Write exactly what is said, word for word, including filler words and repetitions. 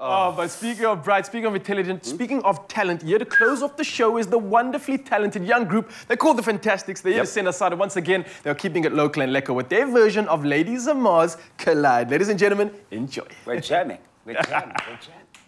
Oh. oh, but speaking of bright, speaking of intelligent, mm-hmm. speaking of talent, here to close off the show is the wonderfully talented young group. They're called The Fantastics. They're yep. here to send us out. And once again, they're keeping it local and lekker with their version of Lady Zamar's Collide. Ladies and gentlemen, enjoy. We're jamming. We're jamming. We're jamming.